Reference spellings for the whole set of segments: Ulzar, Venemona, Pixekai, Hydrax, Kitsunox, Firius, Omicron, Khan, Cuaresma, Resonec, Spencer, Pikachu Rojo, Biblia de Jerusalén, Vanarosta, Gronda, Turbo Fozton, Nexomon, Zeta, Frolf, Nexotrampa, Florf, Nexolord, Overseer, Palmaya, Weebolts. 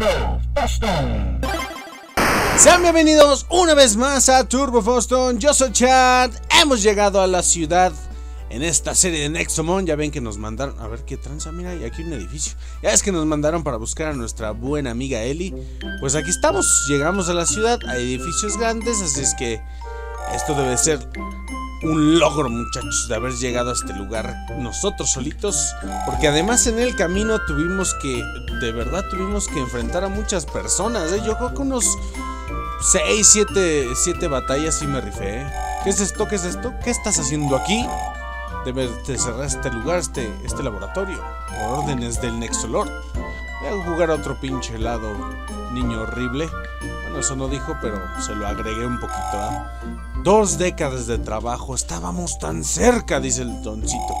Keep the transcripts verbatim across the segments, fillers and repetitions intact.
Turbo Fozton. Sean bienvenidos una vez más a Turbo Fozton. Yo soy Chad. Hemos llegado a la ciudad en esta serie de Nexomon. Ya ven que nos mandaron. A ver qué tranza, mira, hay aquí un edificio. Ya es que nos mandaron para buscar a nuestra buena amiga Ellie. Pues aquí estamos, llegamos a la ciudad. Hay edificios grandes, así es que esto debe ser un logro, muchachos, de haber llegado a este lugar nosotros solitos, porque además en el camino tuvimos que, de verdad tuvimos que enfrentar a muchas personas, ¿eh? Yo creo que unos seis, siete batallas sí me rifé, ¿eh? ¿Qué es esto? ¿Qué es esto? ¿Qué estás haciendo aquí? Debes de cerrar este lugar, este, este laboratorio, por órdenes del Nexolord. Voy a jugar a otro pinche helado, niño horrible. Bueno, eso no dijo, pero se lo agregué un poquito, ¿eh? Dos décadas de trabajo, estábamos tan cerca, dice el doncito.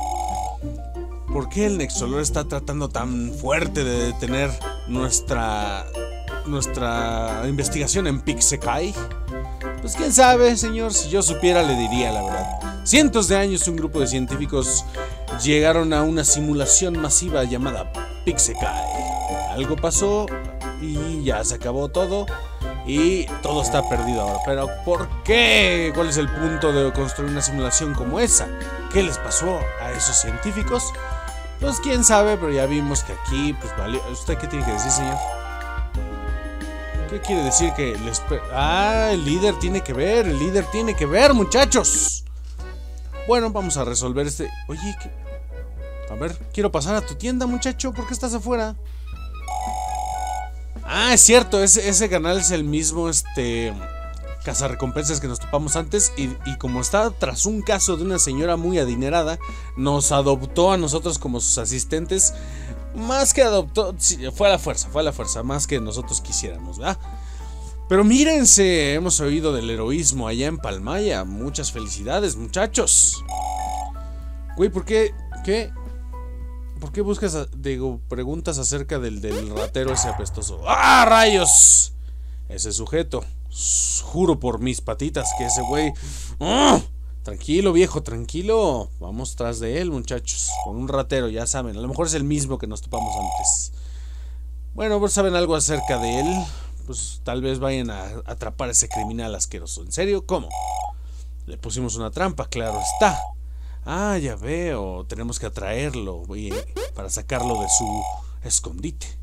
¿Por qué el Nexolord está tratando tan fuerte de detener nuestra nuestra investigación en Pixekai? Pues quién sabe, señor, si yo supiera le diría la verdad. Cientos de años un grupo de científicos llegaron a una simulación masiva llamada Pixekai. Algo pasó y ya se acabó todo. Y todo está perdido ahora. ¿Pero por qué? ¿Cuál es el punto de construir una simulación como esa? ¿Qué les pasó a esos científicos? Pues quién sabe, pero ya vimos que aquí, pues valió. ¿Usted qué tiene que decir, señor? ¿Qué quiere decir que les... Ah, el líder tiene que ver, el líder tiene que ver, muchachos. Bueno, vamos a resolver este... Oye, ¿qué? A ver, quiero pasar a tu tienda, muchacho. ¿Por qué estás afuera? Ah, es cierto, ese, ese canal es el mismo, este, cazarrecompensas que nos topamos antes, y, y como está tras un caso de una señora muy adinerada, nos adoptó a nosotros como sus asistentes. Más que adoptó, sí, fue a la fuerza, fue a la fuerza, más que nosotros quisiéramos, ¿verdad? Pero mírense, hemos oído del heroísmo allá en Palmaya. Muchas felicidades, muchachos. Güey, ¿por qué? ¿Qué? ¿Por qué buscas, a, digo, preguntas acerca del, del ratero ese apestoso? ¡Ah, rayos! Ese sujeto. Juro por mis patitas que ese güey... ¡Oh! Tranquilo, viejo, tranquilo. Vamos tras de él, muchachos. Con un ratero, ya saben. A lo mejor es el mismo que nos topamos antes. Bueno, pues saben algo acerca de él. Pues tal vez vayan a atrapar a ese criminal asqueroso. ¿En serio? ¿Cómo? Le pusimos una trampa, claro está. Ah, ya veo, tenemos que atraerlo y, para sacarlo de su escondite.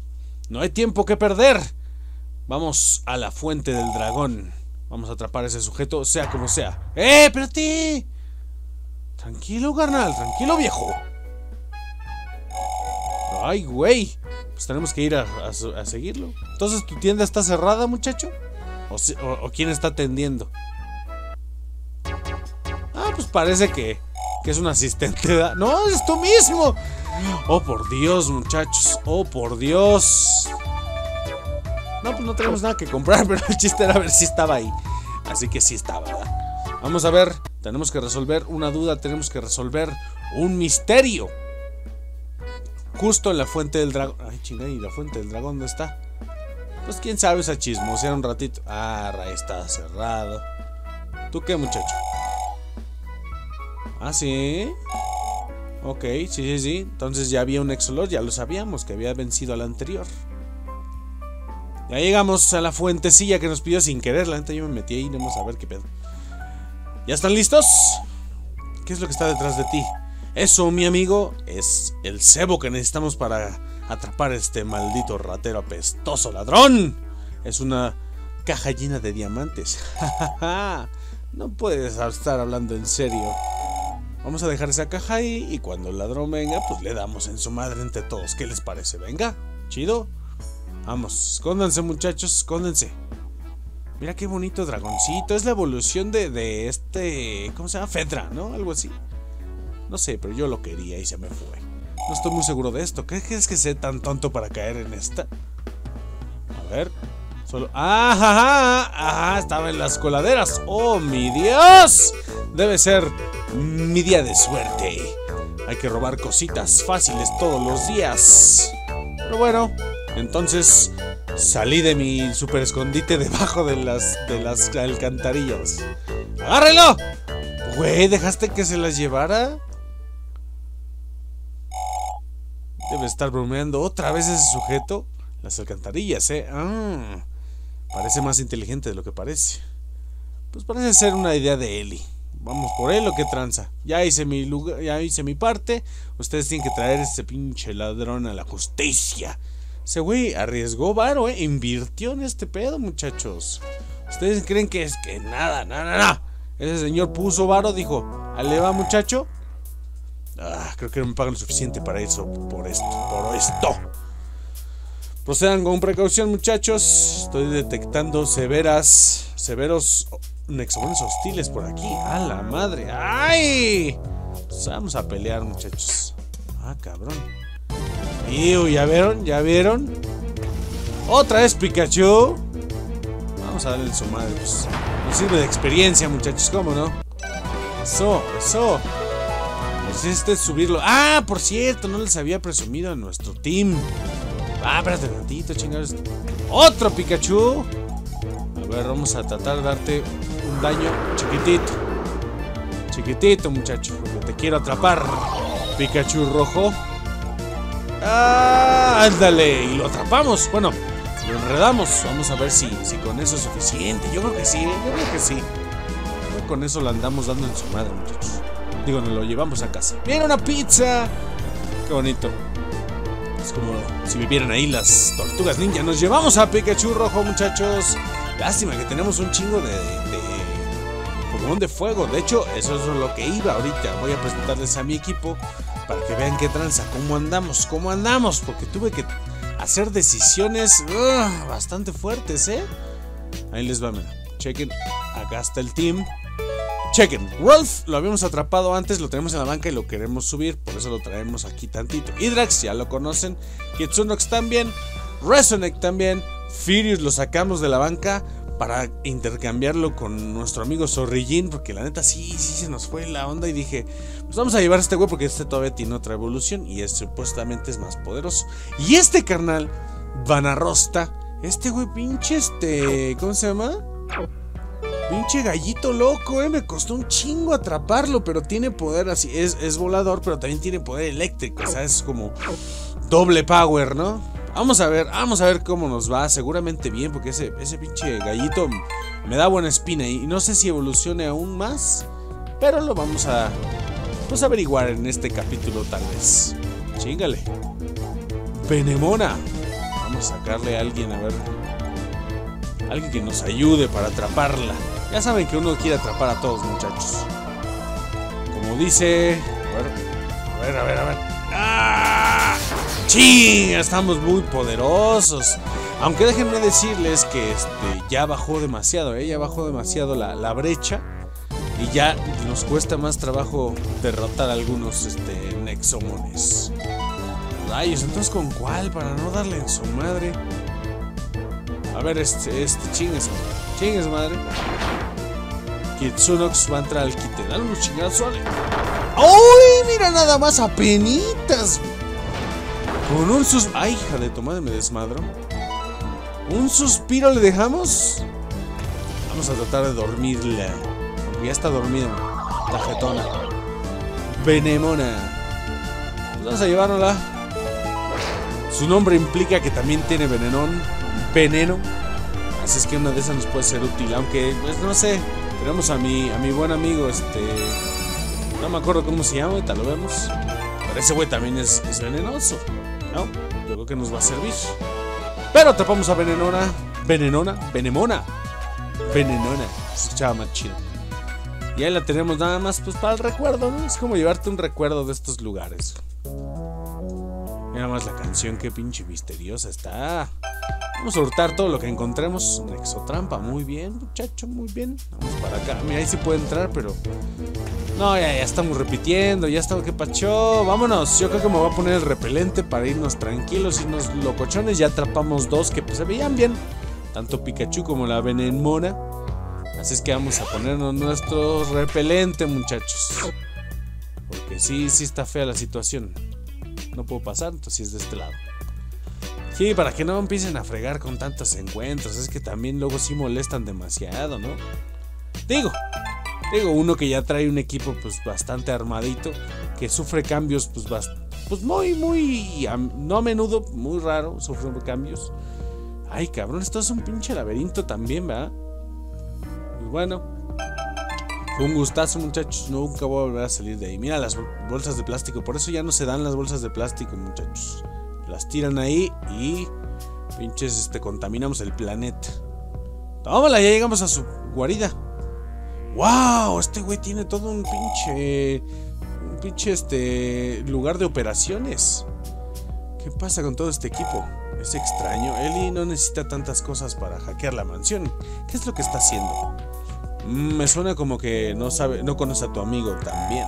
No hay tiempo que perder. Vamos a la fuente del dragón. Vamos a atrapar a ese sujeto, sea como sea. ¡Eh, espérate! Tranquilo, carnal, tranquilo, viejo. Ay, güey. Pues tenemos que ir a, a, a seguirlo. Entonces, ¿tu tienda está cerrada, muchacho? ¿O, o, o quién está atendiendo? Ah, pues parece que... que es un asistente, ¿verdad? ¡No, es tú mismo! ¡Oh, por Dios, muchachos! ¡Oh, por Dios! No, pues no tenemos nada que comprar, pero el chiste era ver si estaba ahí. Así que sí estaba, ¿verdad? Vamos a ver, tenemos que resolver una duda, tenemos que resolver un misterio. Justo en la fuente del dragón. Ay, chingada, ¿y la fuente del dragón dónde está? Pues quién sabe, esa chismosear un ratito. Ah, ahí está cerrado. ¿Tú qué, muchacho? Ah, sí. Ok, sí, sí, sí. Entonces ya había un Nexolord, ya lo sabíamos, que había vencido al anterior. Ya llegamos a la fuentecilla que nos pidió sin querer. La neta yo me metí ahí, vamos a ver qué pedo. ¿Ya están listos? ¿Qué es lo que está detrás de ti? Eso, mi amigo, es el cebo que necesitamos para atrapar a este maldito ratero apestoso ladrón. Es una caja llena de diamantes. No puedes estar hablando en serio. Vamos a dejar esa caja ahí y cuando el ladrón venga, pues le damos en su madre entre todos. ¿Qué les parece? Venga, chido. Vamos, escóndanse, muchachos, escóndanse. Mira qué bonito dragoncito. Es la evolución de, de este... ¿Cómo se llama? Fedra, ¿no? Algo así. No sé, pero yo lo quería y se me fue. No estoy muy seguro de esto. ¿Qué crees que sea tan tonto para caer en esta? A ver... Solo... ¡Ah, ajá, ajá! Estaba en las coladeras. ¡Oh, mi Dios! Debe ser mi día de suerte. Hay que robar cositas fáciles todos los días. Pero bueno, entonces salí de mi super escondite debajo de las, de las alcantarillas. ¡Agárrenlo! Güey, ¿dejaste que se las llevara? Debe estar bromeando otra vez ese sujeto. Las alcantarillas, ¿eh? Ah, parece más inteligente de lo que parece. Pues parece ser una idea de Eli. Vamos por él o qué tranza. Ya hice mi lugar, ya hice mi parte. Ustedes tienen que traer a este pinche ladrón a la justicia. Ese güey arriesgó varo, ¿eh? Invirtió en este pedo, muchachos. Ustedes creen que es que nada, nada, nada. Ese señor puso varo, dijo, ale va, muchacho. Ah, creo que no me pagan lo suficiente para eso, por esto, por esto. Procedan con precaución, muchachos. Estoy detectando severas, severos nexomones hostiles por aquí. ¡A la madre! ¡Ay! Pues vamos a pelear, muchachos. Ah, cabrón. Iu, ¿ya vieron? ¿Ya vieron? ¡Otra vez Pikachu! Vamos a darle en su madre, pues. Nos sirve de experiencia, muchachos, ¿cómo no? Eso, eso. Este es subirlo. Ah, por cierto, no les había presumido a nuestro team. Ah, espérate un ratito, chingados. Otro Pikachu. A ver, vamos a tratar de darte un daño chiquitito. Chiquitito, muchacho, porque te quiero atrapar. Pikachu rojo. Ah, ándale, y lo atrapamos. Bueno, lo enredamos. Vamos a ver si, si con eso es suficiente. Yo creo que sí, yo creo que sí. Creo que con eso la andamos dando en su madre, muchachos. Digo, nos lo llevamos a casa. ¡Mira, una pizza! ¡Qué bonito! Es como si vivieran ahí las tortugas ninja. Nos llevamos a Pikachu rojo, muchachos. Lástima que tenemos un chingo de, de Pokémon de fuego. De hecho, eso es lo que iba ahorita. Voy a presentarles a mi equipo para que vean qué tranza, cómo andamos, cómo andamos. Porque tuve que hacer decisiones uh, bastante fuertes, ¿eh? Ahí les va, mira. Chequen, acá está el team. Chequen, Rolf lo habíamos atrapado antes, lo tenemos en la banca y lo queremos subir, por eso lo traemos aquí tantito. Hydrax ya lo conocen, Kitsunox también, Resonec también, Firius lo sacamos de la banca para intercambiarlo con nuestro amigo Zorrillín, porque la neta sí, sí se nos fue la onda y dije, pues vamos a llevar a este güey porque este todavía tiene otra evolución y es, supuestamente es más poderoso. Y este carnal, Vanarosta, este güey pinche este, ¿cómo se llama? Pinche gallito loco, eh, me costó un chingo atraparlo, pero tiene poder así, es, es volador, pero también tiene poder eléctrico, o sea, es como doble power, ¿no? Vamos a ver, vamos a ver cómo nos va, seguramente bien, porque ese, ese pinche gallito me da buena espina y no sé si evolucione aún más, pero lo vamos a, pues, averiguar en este capítulo tal vez. Chíngale. Venemona. Vamos a sacarle a alguien, a ver, alguien que nos ayude para atraparla. Ya saben que uno quiere atrapar a todos, muchachos. Como dice... A ver, a ver, a ver, a ver. ¡Ah! ¡Ching! Estamos muy poderosos. Aunque déjenme decirles que este, ya bajó demasiado, ¿eh? Ya bajó demasiado la, la brecha. Y ya nos cuesta más trabajo derrotar a algunos este, nexomones. Rayos, entonces ¿con cuál? Para no darle en su madre. A ver, este, este, chingues, chingues, madre. Kitsunox va a entrar al quite. Dale unos chingados, vale. ¡Uy! Mira nada más, apenitas. Con un suspiro. ¡Ay, hija de tu madre, me desmadro! ¿Un suspiro le dejamos? Vamos a tratar de dormirla. Porque ya está dormida, la jetona. Venemona. Pues vamos a llevárnosla. Su nombre implica que también tiene venenón. Veneno, así es que una de esas nos puede ser útil, aunque pues no sé, tenemos a mi a mi buen amigo este, no me acuerdo cómo se llama, ahorita lo vemos, pero ese güey también es, es venenoso, ¿no? Yo creo que nos va a servir, pero atrapamos a Venenona, Venenona, Venemona, Venenona, se escuchaba más chido, y ahí la tenemos nada más pues para el recuerdo, ¿no? Es como llevarte un recuerdo de estos lugares. Mira más la canción, qué pinche misteriosa está. Vamos a hurtar todo lo que encontremos. Nexotrampa, muy bien, muchacho, muy bien. Vamos para acá, mira, ahí sí puede entrar, pero... No, ya, ya estamos repitiendo, ya estamos, que pacho. Vámonos, yo creo que me voy a poner el repelente para irnos tranquilos, irnos locochones. Ya atrapamos dos que pues, se veían bien, tanto Pikachu como la Venemona. Así es que vamos a ponernos nuestro repelente, muchachos, porque sí, sí está fea la situación. No puedo pasar, entonces es de este lado. Sí, para que no empiecen a fregar con tantos encuentros. Es que también luego sí molestan demasiado, ¿no? Digo, digo, uno que ya trae un equipo pues bastante armadito, que sufre cambios pues pues muy, muy, no a menudo, muy raro, sufren cambios. Ay, cabrón, esto es un pinche laberinto también, ¿verdad? Pues bueno, fue un gustazo, muchachos. Nunca voy a volver a salir de ahí. Mira las bolsas de plástico, por eso ya no se dan las bolsas de plástico, muchachos. Las tiran ahí y pinches, este, contaminamos el planeta. Tómala, ya llegamos a su guarida. ¡Wow! Este güey tiene todo un pinche... Un pinche, este... lugar de operaciones. ¿Qué pasa con todo este equipo? Es extraño. Ellie no necesita tantas cosas para hackear la mansión. ¿Qué es lo que está haciendo? Mm, me suena como que no sabe... No conoce a tu amigo también.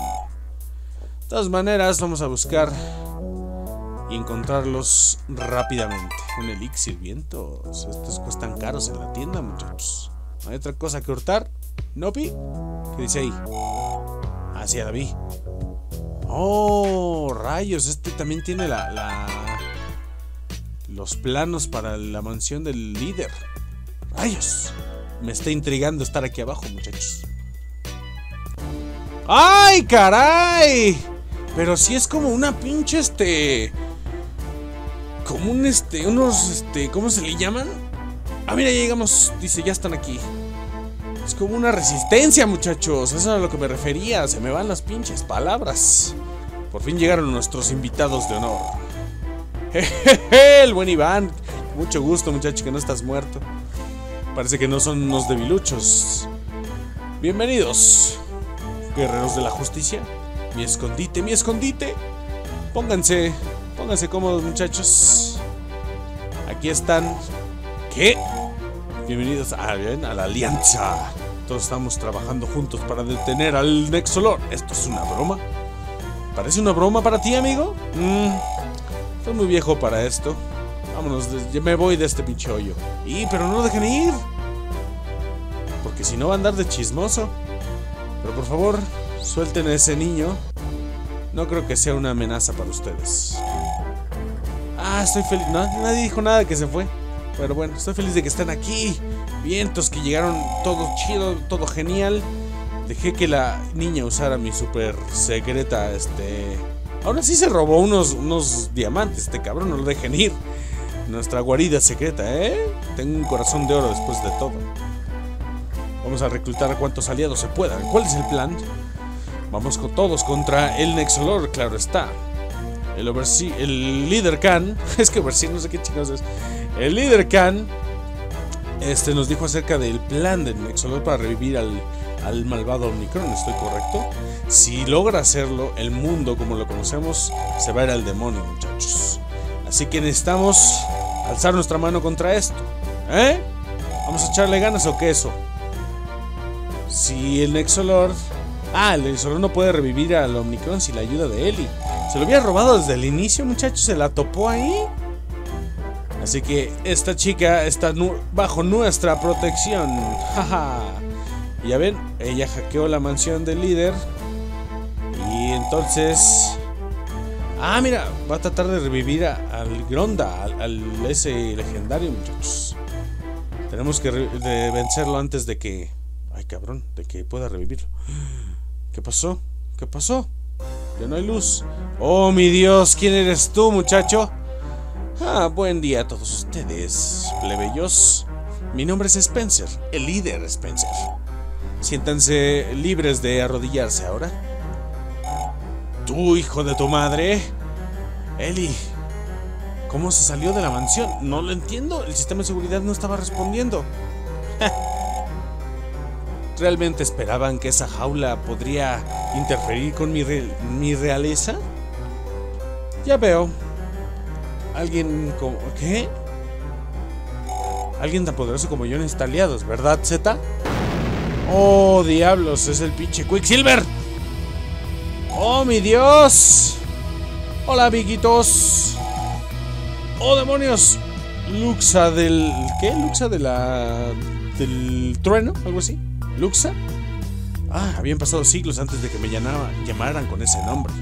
De todas maneras, vamos a buscar... y encontrarlos rápidamente. Un elixir, vientos. Estos cuestan caros en la tienda, muchachos. ¿No hay otra cosa que hurtar? ¿Nopi? ¿Qué dice ahí? Ah, sí, ya la vi. ¡Oh! ¡Rayos! Este también tiene la, la... los planos para la mansión del líder. ¡Rayos! Me está intrigando estar aquí abajo, muchachos. ¡Ay, caray! Pero sí es como una pinche, este... como un este, unos este, ¿cómo se le llaman? Ah, mira, ya llegamos, dice, ya están aquí. Es como una resistencia, muchachos, eso era a lo que me refería, se me van las pinches palabras. Por fin llegaron nuestros invitados de honor. Jejeje, el buen Iván, mucho gusto, muchacho, que no estás muerto. Parece que no son unos debiluchos. Bienvenidos, guerreros de la justicia. Mi escondite, mi escondite. Pónganse... Pónganse cómodos, muchachos. Aquí están. ¿Qué? Bienvenidos a, bien, a la alianza. Todos estamos trabajando juntos para detener al Nexolord. ¿Esto es una broma? ¿Parece una broma para ti, amigo? Mm, soy muy viejo para esto. Vámonos, me voy de este pinche hoyo. Y, pero no lo dejen ir, porque si no va a andar de chismoso. Pero por favor, suelten a ese niño. No creo que sea una amenaza para ustedes. Ah, estoy feliz. No, nadie dijo nada que se fue. Pero bueno, estoy feliz de que están aquí. Vientos que llegaron, todo chido, todo genial. Dejé que la niña usara mi super secreta, este... Ahora sí se robó unos, unos diamantes, este cabrón, no lo dejen ir. Nuestra guarida secreta, ¿eh? Tengo un corazón de oro después de todo. Vamos a reclutar a cuantos aliados se puedan. ¿Cuál es el plan? Vamos con todos contra el Nexolord, claro está. El Overseer, el líder Khan, es que Overseer no sé qué chingados es. El líder Khan este, nos dijo acerca del plan del Nexolord para revivir al, al malvado Omicron, ¿estoy correcto? Si logra hacerlo, el mundo como lo conocemos se va a ir al demonio, muchachos. Así que necesitamos alzar nuestra mano contra esto, ¿eh? ¿Vamos a echarle ganas o qué eso? Si el Nexolord... Ah, el Nexolord no puede revivir al Omicron sin la ayuda de Ellie. Se lo había robado desde el inicio, muchachos. Se la topó ahí. Así que esta chica está nu bajo nuestra protección. Jaja. Ya ven, ella hackeó la mansión del líder. Y entonces... Ah, mira, va a tratar de revivir a, al Gronda, al, al ese legendario, muchachos. Tenemos que de vencerlo antes de que... Ay, cabrón, de que pueda revivirlo. ¿Qué pasó? ¿Qué pasó? Ya no hay luz. Oh, mi Dios, ¿quién eres tú, muchacho? Ah, buen día a todos ustedes, plebeyos. Mi nombre es Spencer, el líder Spencer. Siéntanse libres de arrodillarse ahora. Tú, hijo de tu madre. Ellie, ¿cómo se salió de la mansión? No lo entiendo, el sistema de seguridad no estaba respondiendo. ¿Realmente esperaban que esa jaula podría interferir con mi, re mi realeza? Ya veo. Alguien como... ¿Qué? Alguien tan poderoso como yo necesita aliados, ¿verdad, Zeta? ¡Oh, diablos! Es el pinche Quicksilver. ¡Oh, mi Dios! ¡Hola, amiguitos! ¡Oh, demonios! Luxa del... ¿Qué? Luxa de la... del trueno, algo así. ¿Luxa? Ah, habían pasado siglos antes de que me llamaba, llamaran con ese nombre.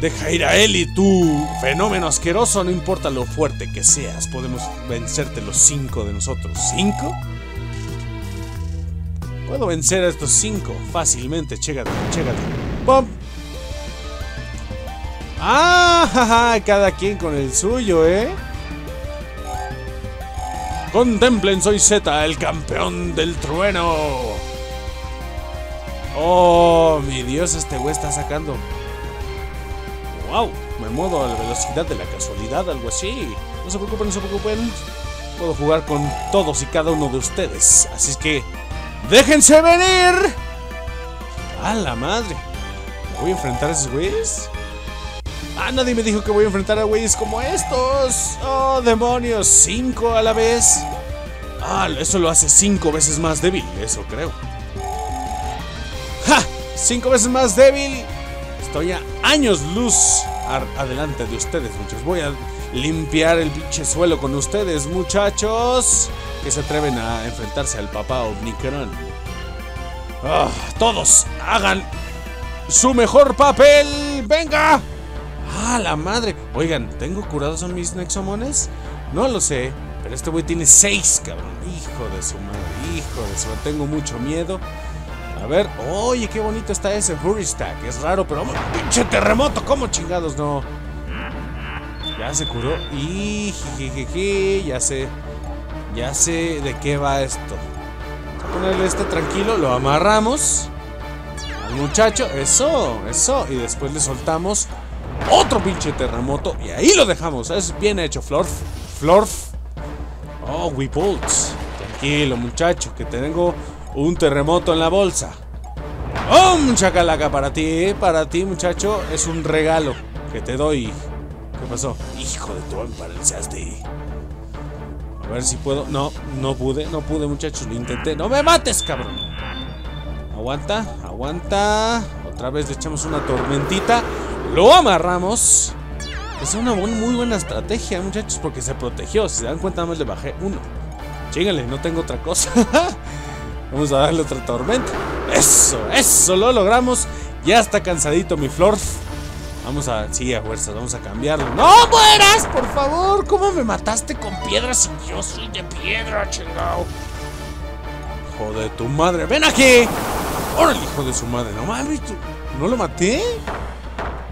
Deja ir a Ellie, tú fenómeno asqueroso, no importa lo fuerte que seas, podemos vencerte los cinco de nosotros. ¿Cinco? Puedo vencer a estos cinco fácilmente, chégate, chégate. ¡Pum! Ah, jaja, cada quien con el suyo, ¿eh? Contemplen, soy Zeta, el campeón del trueno. Oh, mi Dios, este güey está sacando. Wow, me muevo a la velocidad de la casualidad, algo así. No se preocupen, no se preocupen. Puedo jugar con todos y cada uno de ustedes. Así es que, ¡déjense venir! ¡A la madre! ¿Me voy a enfrentar a esos güeyes? Ah, nadie me dijo que voy a enfrentar a güeyes como estos. Oh, demonios, cinco a la vez. Ah, eso lo hace cinco veces más débil, eso creo. ¡Ja! Cinco veces más débil. Estoy a años luz adelante de ustedes, muchachos. Voy a limpiar el pinche suelo con ustedes, muchachos, que se atreven a enfrentarse al papá Omicron. Oh, todos hagan su mejor papel. ¡Venga! ¡Ah, la madre! Oigan, ¿tengo curados a mis Nexomones? No lo sé, pero este güey tiene seis, cabrón. Hijo de su madre, hijo de su madre. Tengo mucho miedo. A ver, oye, qué bonito está ese Hurry Stack. Es raro, pero vamos, pinche terremoto. ¿Cómo chingados no? Ya se curó. Y jijijiji, ya sé. Ya sé de qué va esto. Voy a ponerle este tranquilo. Lo amarramos al muchacho. Eso, eso. Y después le soltamos otro pinche terremoto. Y ahí lo dejamos. Es bien hecho, Florf. Florf. Oh, Weebolts. Tranquilo, muchacho, que tengo un terremoto en la bolsa. ¡Oh, chacalaca! Para ti, para ti, muchacho. Es un regalo que te doy. ¿Qué pasó? Hijo de tu emparalizaste. A ver si puedo. No, no pude, no pude, muchachos. Lo intenté. ¡No me mates, cabrón! Aguanta, aguanta. Otra vez le echamos una tormentita. Lo amarramos. Es una muy buena estrategia, muchachos, porque se protegió. Si se dan cuenta, nada más le bajé uno. Chíngale, no tengo otra cosa. Vamos a darle otra tormenta. Eso, eso, lo logramos. Ya está cansadito mi Florf. Vamos a, sí, a fuerzas, vamos a cambiarlo. ¡No mueras, por favor! ¿Cómo me mataste con piedras si yo soy de piedra, chingao? Hijo de tu madre, ven aquí. ¡Órale, hijo de su madre! No mames, ¿no lo maté?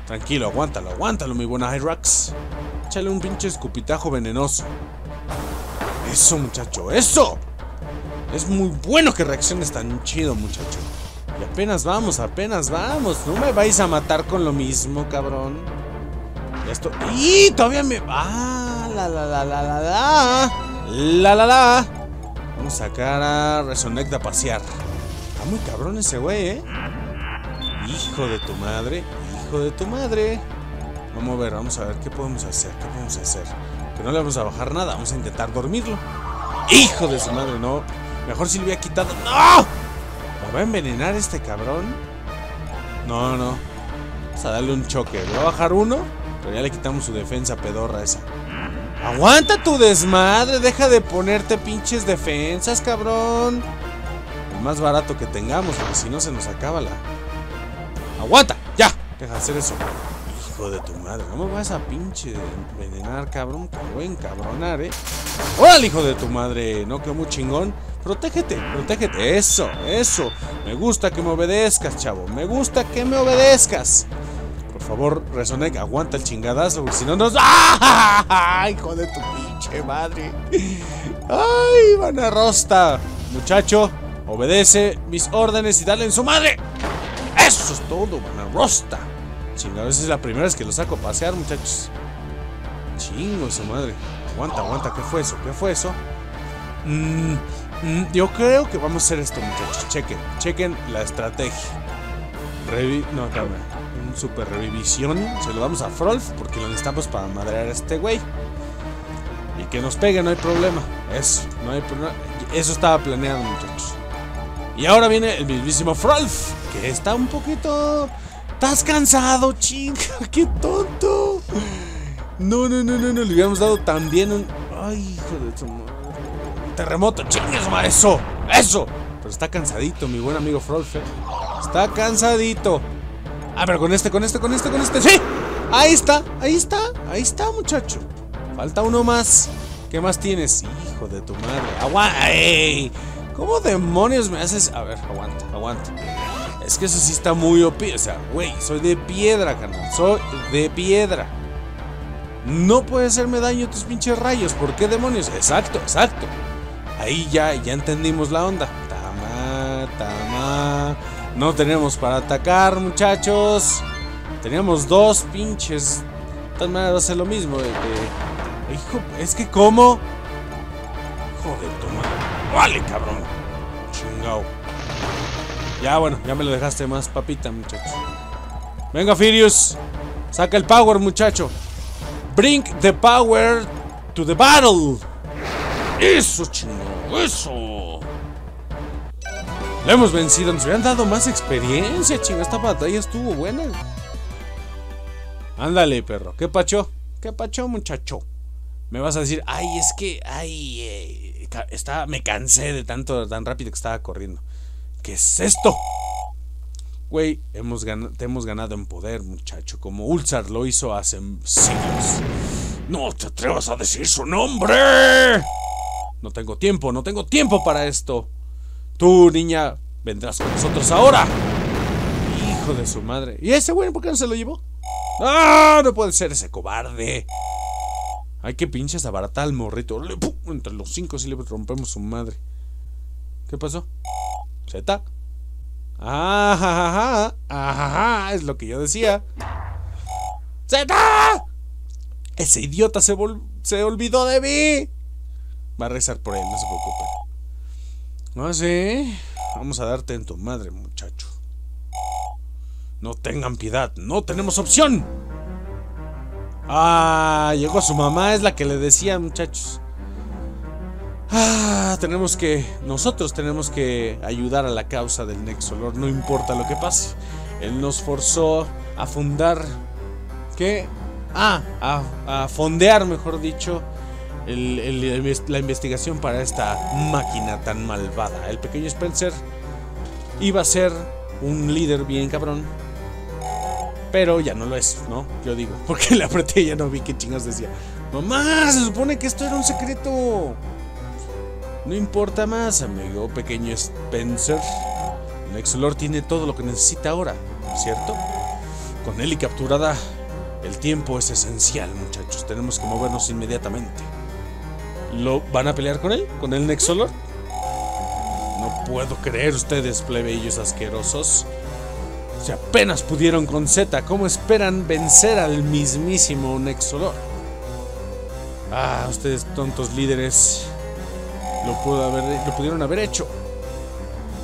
Tranquilo, aguántalo, aguántalo, mi buena Hyrax. Échale un pinche escupitajo venenoso. Eso, muchacho, eso. Es muy bueno que reacciones tan chido, muchacho. Y apenas vamos, apenas vamos. No me vais a matar con lo mismo, cabrón. Ya esto. ¡Y! Todavía me. ¡Ah! La la la la la la. La la la. Vamos a sacar a Resonect a pasear. Está muy cabrón ese güey, ¿eh? Hijo de tu madre. Hijo de tu madre. Vamos a ver, vamos a ver qué podemos hacer. ¿Qué podemos hacer? Que no le vamos a bajar nada. Vamos a intentar dormirlo. Hijo de su madre, no. Mejor si le hubiera quitado. ¡No! ¿Me va a envenenar este cabrón? No, no, no. Vamos a darle un choque. Le va a bajar uno, pero ya le quitamos su defensa pedorra esa. ¡Aguanta tu desmadre! Deja de ponerte pinches defensas, cabrón. El más barato que tengamos, porque si no se nos acaba la. ¡Aguanta! ¡Ya! Deja de hacer eso. Hijo de tu madre. No me vas a pinche envenenar, cabrón. Te voy a encabronar, eh. ¡Órale, hijo de tu madre! No, quedó muy chingón. Protégete, protégete, eso, eso. Me gusta que me obedezcas, chavo. Me gusta que me obedezcas. Por favor, Resonec, aguanta el chingadazo, porque si no nos... ¡Ah! ¡Hijo de tu pinche madre! ¡Ay, van a rosta! Muchacho, obedece mis órdenes y dale en su madre. ¡Eso es todo, van a rosta! Chingado, esa es la primera vez que lo saco a pasear, muchachos. Chingo su madre. Aguanta, aguanta, ¿qué fue eso? ¿Qué fue eso? Mmm... Yo creo que vamos a hacer esto, muchachos. Chequen, chequen la estrategia. Revi no, cabrón. Un super revisión. Se lo damos a Frolf porque lo necesitamos para madrear a este güey. Y que nos pegue, no hay problema. Eso, no hay problema. Eso estaba planeado, muchachos. Y ahora viene el mismísimo Frolf, que está un poquito. Estás cansado, chinga. Qué tonto. No, no, no, no, no. Le habíamos dado también un. Ay, hijo de su madre. Terremoto, chingues, ma, eso, eso. Pero está cansadito, mi buen amigo Frolfe. Está cansadito. Ah, pero con este, con este, con este, con este. ¡Sí! Ahí está, ahí está, ahí está, muchacho. Falta uno más. ¿Qué más tienes? Hijo de tu madre. ¡Agua! ¡Ey! ¿Cómo demonios me haces? A ver, aguanta, aguanta. Es que eso sí está muy O P. O sea, güey, soy de piedra, carnal. Soy de piedra. No puede hacerme daño tus pinches rayos. ¿Por qué demonios? Exacto, exacto. Ahí ya, ya entendimos la onda. Tama, tama. No tenemos para atacar, muchachos. Teníamos dos pinches. De todas maneras va a ser lo mismo. De, de... Hijo, es que ¿cómo? Joder, toma. Vale, cabrón. Chingao. Ya, bueno, ya me lo dejaste más papita, muchachos. Venga, Firius. Saca el power, muchacho. Bring the power to the battle. Eso, chingo, eso. Lo hemos vencido. Nos hubieran dado más experiencia, chingo. Esta batalla estuvo buena. Ándale, perro. ¿Qué pacho? ¿Qué pacho, muchacho? Me vas a decir, ay, es que, ay, eh, estaba, me cansé de tanto, tan rápido que estaba corriendo. ¿Qué es esto? Güey, hemos ganado, te hemos ganado en poder, muchacho. Como Ulzar lo hizo hace siglos. ¡No te atrevas a decir su nombre! No tengo tiempo, no tengo tiempo para esto. Tú, niña, vendrás con nosotros ahora. Hijo de su madre. ¿Y ese güey por qué no se lo llevó? ¡Ah! No puede ser ese cobarde. Hay que pinches abaratar al morrito. Entre los cinco sí le rompemos su madre. ¿Qué pasó? ¿Zeta? ¡Ajá! ¡Ajá! Es lo que yo decía. ¡Zeta! Ese idiota se, se olvidó de mí. Va a rezar por él, no se preocupen. No sé. ¿Sí? Vamos a darte en tu madre, muchacho. No tengan piedad, no tenemos opción. Ah, llegó su mamá, es la que le decía, muchachos. Ah, tenemos que, nosotros tenemos que ayudar a la causa del Nexolord, no importa lo que pase. Él nos forzó a fundar, ¿qué? Ah, a, a fondear, mejor dicho, el, el, la investigación para esta máquina tan malvada. El pequeño Spencer iba a ser un líder bien cabrón, pero ya no lo es, ¿no? Yo digo, porque le apreté y ya no vi qué chingas decía. Mamá, se supone que esto era un secreto. No importa más, amigo pequeño Spencer. Nexolord tiene todo lo que necesita ahora, ¿cierto? Con Eli capturada, el tiempo es esencial, muchachos. Tenemos que movernos inmediatamente. ¿Lo van a pelear con él? ¿Con el Nexolord? No puedo creer ustedes, plebeyos asquerosos. Si apenas pudieron con Zeta, ¿cómo esperan vencer al mismísimo Nexolord? Ah, ustedes tontos líderes. Lo, pudo haber, lo pudieron haber hecho.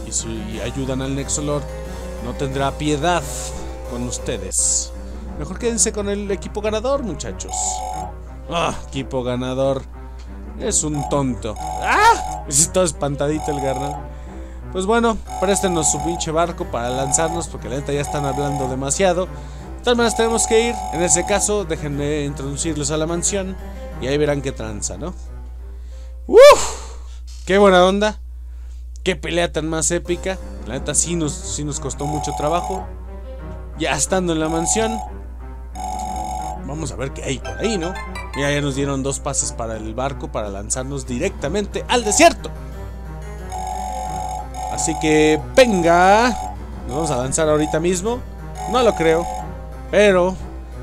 Y si ayudan al Nexolord, no tendrá piedad con ustedes. Mejor quédense con el equipo ganador, muchachos. Ah, equipo ganador. Es un tonto. ¡Ah! Está espantadito el garnal. Pues bueno, préstenos su pinche barco para lanzarnos, porque la neta ya están hablando demasiado. De todas maneras tenemos que ir. En ese caso, déjenme introducirlos a la mansión y ahí verán qué tranza, ¿no? ¡Uf! ¡Qué buena onda! ¡Qué pelea tan más épica! La neta sí nos, sí nos costó mucho trabajo. Ya estando en la mansión, vamos a ver qué hay por ahí, ¿no? Mira, ya nos dieron dos pases para el barco para lanzarnos directamente al desierto. Así que, venga. Nos vamos a lanzar ahorita mismo. No lo creo, pero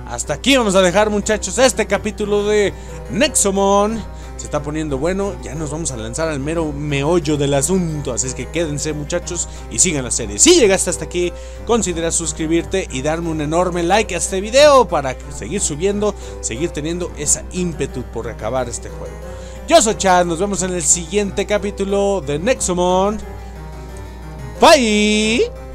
hasta aquí vamos a dejar, muchachos, este capítulo de Nexomon. Se está poniendo bueno, ya nos vamos a lanzar al mero meollo del asunto. Así es que quédense, muchachos, y sigan la serie. Si llegaste hasta aquí, considera suscribirte y darme un enorme like a este video para seguir subiendo, seguir teniendo esa ímpetu por acabar este juego. Yo soy Chad, nos vemos en el siguiente capítulo de Nexomon. Bye.